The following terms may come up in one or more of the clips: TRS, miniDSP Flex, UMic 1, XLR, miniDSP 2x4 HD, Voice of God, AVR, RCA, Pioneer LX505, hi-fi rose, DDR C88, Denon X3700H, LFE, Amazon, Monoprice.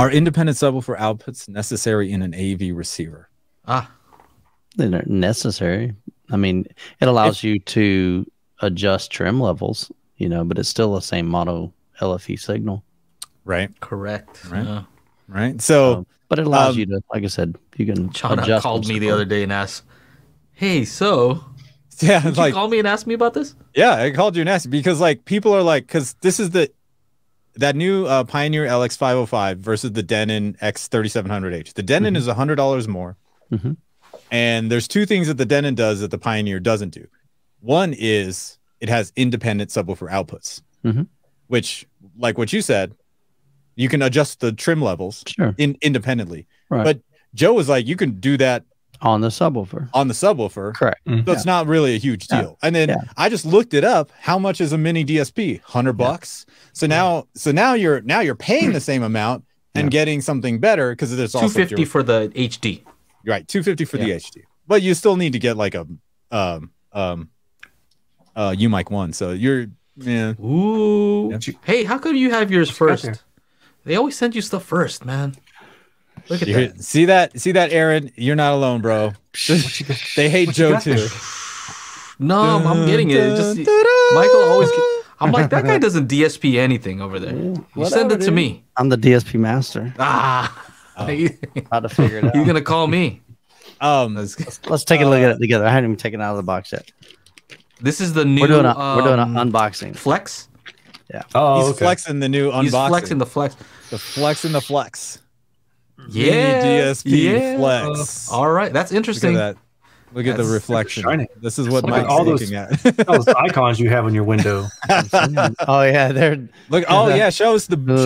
Are independent subwoofer outputs necessary in an AV receiver? They're not necessary. I mean, it allows you to adjust trim levels, you know, but it's still the same mono LFE signal. Right. Correct. Right. Yeah. Right. So, but it allows you to, like I said, you can. Chana called me the other day and asked, "Hey, so." Yeah, did you call me and ask me about this? Yeah, I called you and asked because like people are like, because this is the that new Pioneer LX505 versus the Denon X3700H. The Denon is $100 more, and there's two things that the Denon does that the Pioneer doesn't do. One is it has independent subwoofer outputs, which, like what you said, you can adjust the trim levels independently. Right. But Joe was like, you can do that on the subwoofer. On the subwoofer. Correct. So it's not really a huge deal. And then I just looked it up. How much is a mini DSP? $100. So now you're paying the same amount and getting something better because there's also $250 for the HD. Right. $250 for the HD. But you still need to get like a UMic 1. So you're Ooh. Yeah. Hey, how come you have yours first? They always send you stuff first, man. Look at that. See that? See that, Aaron? You're not alone, bro. They hate Joe too. No, I'm getting it. Just Michael always. I'm like, that guy doesn't DSP anything over there. You send it to me. I'm the DSP master. How to figure it out? You're gonna call me. Let's take a look at it together. I haven't even taken it out of the box yet. This is the new. We're doing an unboxing. Flex. Yeah. Oh, he's flexing the new unboxing. He's flexing the flex. The flex and the flex. Yeah. DSP Flex. All right, that's interesting. Look at that. Look at the reflection. Shiny. This is what Mike's looking at. All those icons you have on your window. Oh yeah, they're look. Oh yeah, show us the booty.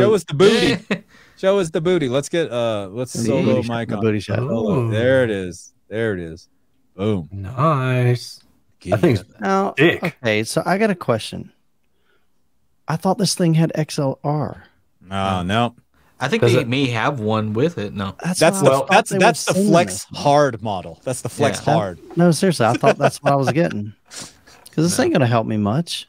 Show us the booty. Let's get let's solo Mike on. Booty shot. Oh, there it is. There it is. Boom. Nice. I think now. Okay, so I got a question. I thought this thing had XLR. Oh, no. I think they may have one with it. No. That's the Flex Hard model. That's the Flex Hard. No, seriously. I thought that's what I was getting. Because this ain't going to help me much.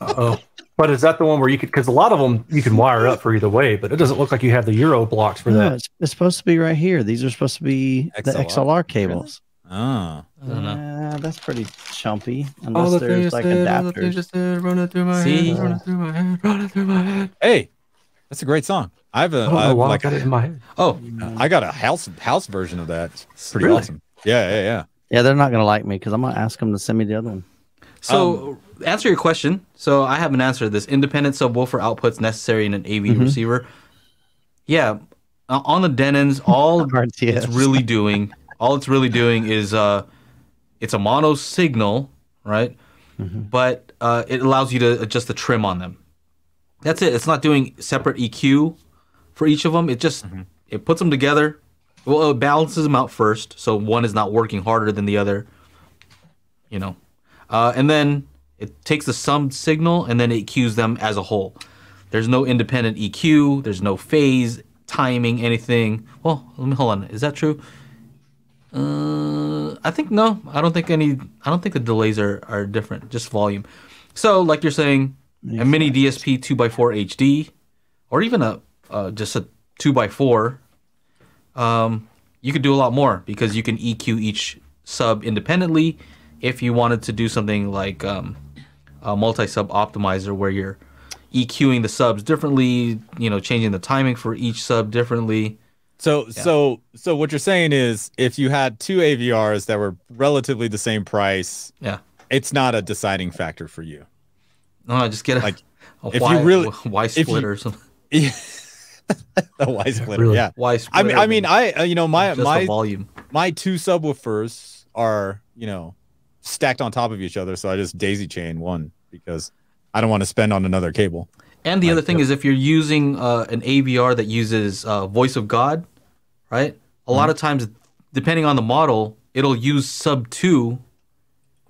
Uh-oh. But is that the one where you could, because a lot of them you can wire up for either way, but it doesn't look like you have the Euro blocks for that. It's supposed to be right here. These are supposed to be XLR. The XLR cables. Really? Oh, I don't know. That's pretty chumpy. Unless there's like adapters. See, running through my head. Hey, that's a great song. I have a. I got it in my head. Oh, I got a house version of that. It's pretty awesome. Yeah. Yeah, they're not gonna like me because I'm gonna ask them to send me the other one. So answer your question. So I haven't answered this. Independent subwoofer outputs necessary in an AV receiver. Yeah, on the Denons, all it's really doing. All it's really doing is it's a mono signal, right? But it allows you to adjust the trim on them. That's it. It's not doing separate EQ for each of them. It just it puts them together. Well, it balances them out first, so one is not working harder than the other, you know. And then it takes the sum signal and then it EQs them as a whole. There's no independent EQ. There's no phase, timing, anything. Well, let me hold on. Is that true? I think no. I don't think the delays are different. Just volume. So like you're saying, a mini DSP 2x4 HD, or even a just a 2x4. You could do a lot more because you can EQ each sub independently. If you wanted to do something like a multi-sub optimizer where you're EQing the subs differently, you know, changing the timing for each sub differently. So so what you're saying is if you had two AVRs that were relatively the same price, it's not a deciding factor for you. No, just get a Y split or something. Yeah. A Y split, yeah. Y split. I mean, you know, my volume. My two subwoofers are, you know, stacked on top of each other, so I just daisy chain one because I don't want to spend on another cable. And the other thing is if you're using an AVR that uses Voice of God, right? A lot of times, depending on the model, it'll use sub 2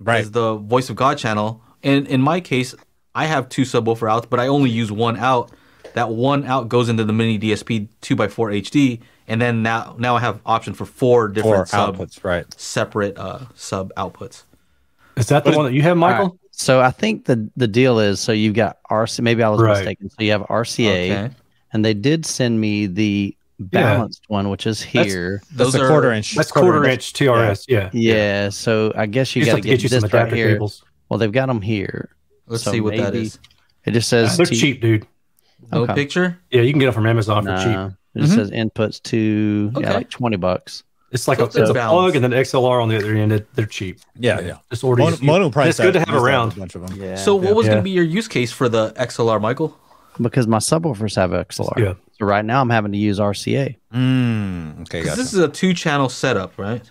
as the Voice of God channel. And in my case, I have two subwoofer outs, but I only use one out. That one out goes into the mini DSP 2x4 HD, and then now I have option for four different outputs, separate sub outputs. Is that the one that you have, Michael? Right. So I think the deal is, so you've got RC. Maybe I was mistaken. So you have RCA, and they did send me the balanced one, which is here. That's a quarter inch. That's quarter inch TRS. Yeah. Yeah. So I guess you got to get you this right here. Cables. Well, they've got them here. Let's see what that is. It just says they're cheap, dude. No picture. Yeah, you can get it from Amazon for cheap. It just says inputs to like $20. It's like it's a plug and then XLR on the other end. They're cheap. Yeah, yeah. It's Monoprice. It's good to have around. A bunch of them. Yeah. So what was going to be your use case for the XLR, Michael? Because my subwoofers have XLR. Yeah. So right now I'm having to use RCA. Mm, okay, gotcha. This is a 2-channel setup, right?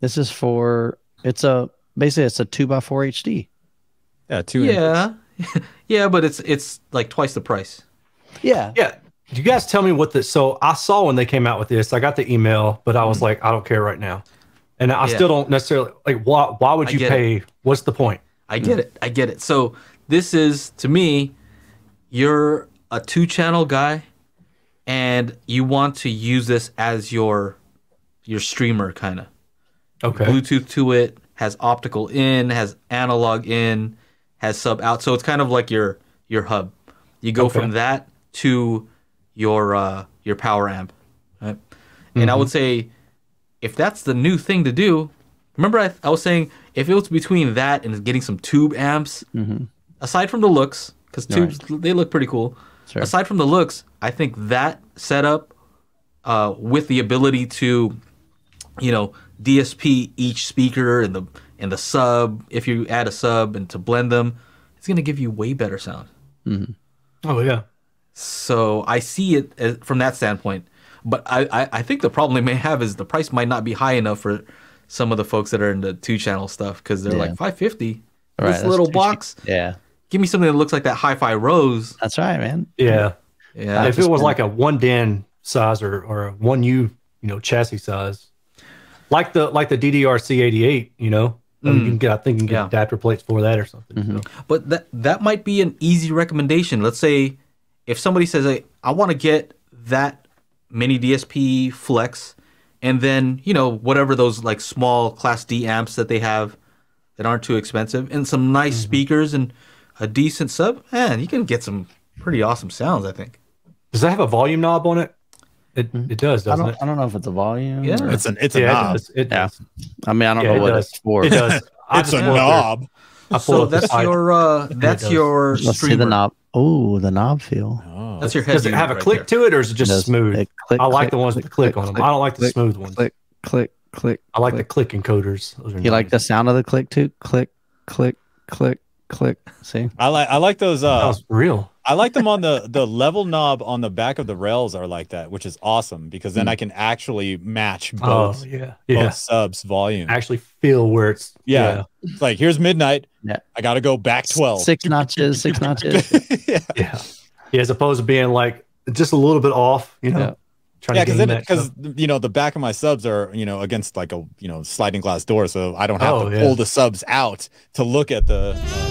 This is for basically it's a 2x4 HD. Yeah, Yeah, but it's like twice the price. Yeah. Yeah. You guys tell me what this, so I saw when they came out with this, I got the email, but I was like, I don't care right now. And I still don't necessarily, like, why would you pay? What's the point? I get it. I get it. So this is, to me, you're a 2-channel guy and you want to use this as your streamer, kind of. Okay. Bluetooth to it, has optical in, has analog in, has sub out. So it's kind of like your hub. You go from that to your power amp, right? And I would say, if that's the new thing to do, remember I was saying, if it was between that and getting some tube amps, aside from the looks, because tubes, they look pretty cool. Sure. Aside from the looks, I think that setup with the ability to, you know, DSP each speaker and the sub, if you add a sub and to blend them, it's going to give you way better sound. Oh, yeah. So I see it as, from that standpoint, but I think the problem they may have is the price might not be high enough for some of the folks that are into 2-channel stuff, because they're like $550. Right, this little box, give me something that looks like that hi-fi Rose. That's right, man. Yeah, yeah. If it was like a 1DIN size or a 1U, you know, chassis size, like the DDR C88, you know, you can get, I think you can get adapter plates for that or something. So. But that might be an easy recommendation. Let's say, if somebody says, hey, I want to get that miniDSP Flex, and then, you know, whatever those like small Class D amps that they have that aren't too expensive, and some nice speakers and a decent sub, man, you can get some pretty awesome sounds, I think. Does that have a volume knob on it? It does, doesn't it? I don't know if it's a volume. Yeah. Or... It's a knob. It does. I mean, I don't know what it's for. It does. It's a knob. So that's your streamer. Let's see the knob. Oh, the knob feel. Oh. That's your head. Does it have a click to it, or is it just smooth? I like the ones that click on them. I don't like the smooth ones. Click, click, click. I like the click encoders. You like the sound of the click too? Click, click, click, click. See? I like those. That was real. I like them on the level knob on the back of the rails are like that, which is awesome, because then I can actually match both, both subs volume. Actually feel where it's It's like, here's midnight. Yeah. I got to go back 12. Six notches. Yeah. As opposed to being like just a little bit off, you know. Yeah, because you know the back of my subs are, you know, against like a, you know, sliding glass door, so I don't have to pull the subs out to look at the.